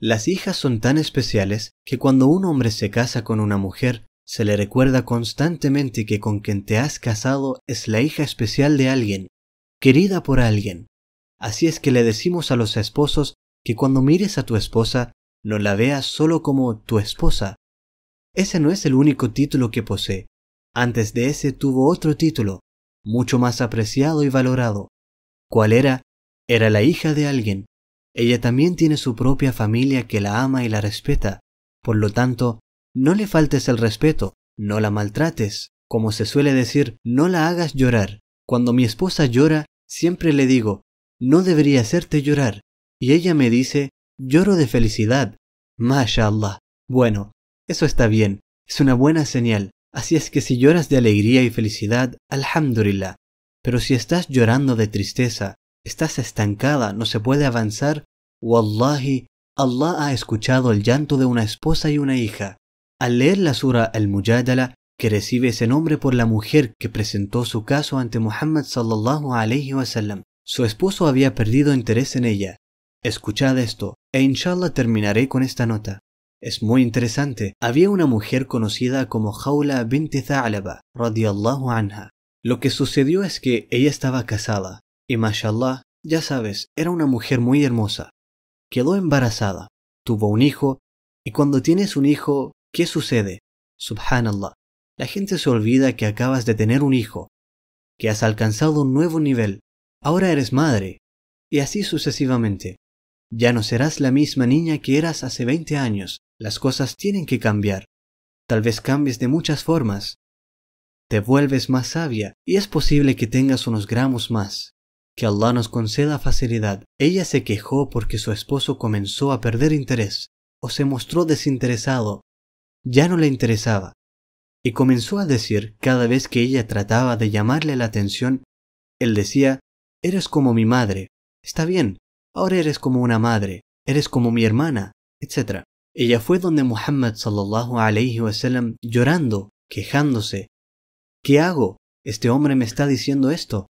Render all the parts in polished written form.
Las hijas son tan especiales que cuando un hombre se casa con una mujer, se le recuerda constantemente que con quien te has casado es la hija especial de alguien, querida por alguien. Así es que le decimos a los esposos que cuando mires a tu esposa, no la veas solo como tu esposa. Ese no es el único título que posee. Antes de ese tuvo otro título, mucho más apreciado y valorado. ¿Cuál era? Era la hija de alguien. Ella también tiene su propia familia que la ama y la respeta. Por lo tanto, no le faltes el respeto, no la maltrates. Como se suele decir, no la hagas llorar. Cuando mi esposa llora, siempre le digo, no debería hacerte llorar. Y ella me dice, lloro de felicidad. Mashallah. Bueno, eso está bien, es una buena señal. Así es que si lloras de alegría y felicidad, alhamdulillah. Pero si estás llorando de tristeza, estás estancada, no se puede avanzar, Wallahi, Allah ha escuchado el llanto de una esposa y una hija. Al leer la sura Al-Mujadala, que recibe ese nombre por la mujer que presentó su caso ante Muhammad sallallahu alayhi wa sallam, su esposo había perdido interés en ella. Escuchad esto, e inshallah terminaré con esta nota. Es muy interesante. Había una mujer conocida como Hawla bint Thalaba, radiallahu anha. Lo que sucedió es que ella estaba casada, y Mashallah, ya sabes, era una mujer muy hermosa. Quedó embarazada, tuvo un hijo, y cuando tienes un hijo, ¿qué sucede? Subhanallah, la gente se olvida que acabas de tener un hijo, que has alcanzado un nuevo nivel, ahora eres madre, y así sucesivamente. Ya no serás la misma niña que eras hace 20 años. Las cosas tienen que cambiar. Tal vez cambies de muchas formas. Te vuelves más sabia y es posible que tengas unos gramos más. Que Allah nos conceda facilidad. Ella se quejó porque su esposo comenzó a perder interés o se mostró desinteresado. Ya no le interesaba. Y comenzó a decir cada vez que ella trataba de llamarle la atención, él decía, eres como mi madre. Está bien. Ahora eres como una madre, eres como mi hermana, etc. Ella fue donde Muhammad sallallahu alayhi wa sallam llorando, quejándose. ¿Qué hago? Este hombre me está diciendo esto.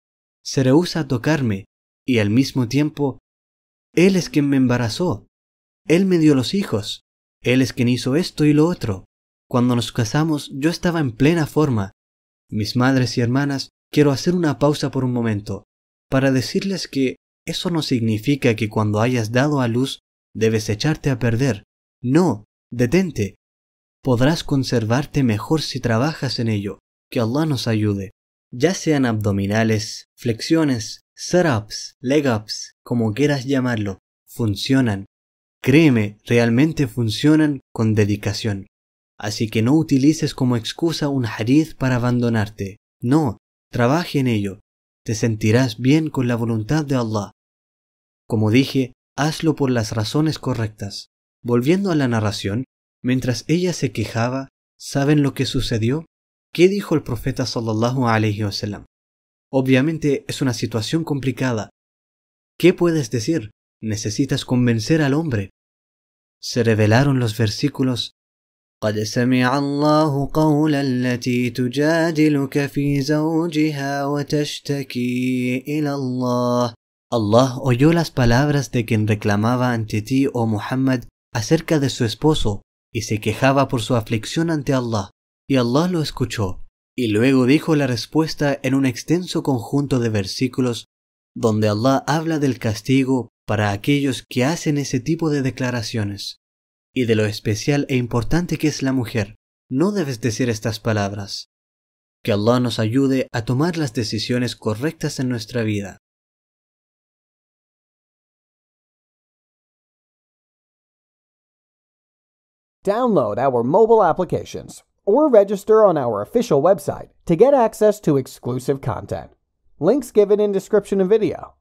Se rehúsa a tocarme y al mismo tiempo, él es quien me embarazó. Él me dio los hijos. Él es quien hizo esto y lo otro. Cuando nos casamos yo estaba en plena forma. Mis madres y hermanas, quiero hacer una pausa por un momento para decirles que eso no significa que cuando hayas dado a luz debes echarte a perder. No, detente. Podrás conservarte mejor si trabajas en ello. Que Allah nos ayude. Ya sean abdominales, flexiones, sit-ups, leg-ups, como quieras llamarlo, funcionan. Créeme, realmente funcionan con dedicación. Así que no utilices como excusa un hadith para abandonarte. No, trabaje en ello. Te sentirás bien con la voluntad de Allah. Como dije, hazlo por las razones correctas. Volviendo a la narración, mientras ella se quejaba, ¿saben lo que sucedió? ¿Qué dijo el profeta sallallahu alayhi wa sallam? Obviamente es una situación complicada. ¿Qué puedes decir? Necesitas convencer al hombre. Se revelaron los versículos. قد سمع الله قول التي تجادلك في زوجها وتشتكي إلى الله. Allah oyó las palabras de quien reclamaba ante ti, oh Muhammad, acerca de su esposo, y se quejaba por su aflicción ante Allah. Y Allah lo escuchó, y luego dijo la respuesta en un extenso conjunto de versículos, donde Allah habla del castigo para aquellos que hacen ese tipo de declaraciones. Y de lo especial e importante que es la mujer. No debes decir estas palabras. Que Allah nos ayude a tomar las decisiones correctas en nuestra vida. Download our mobile applications or register on our official website to get access to exclusive content. Links given in description of video.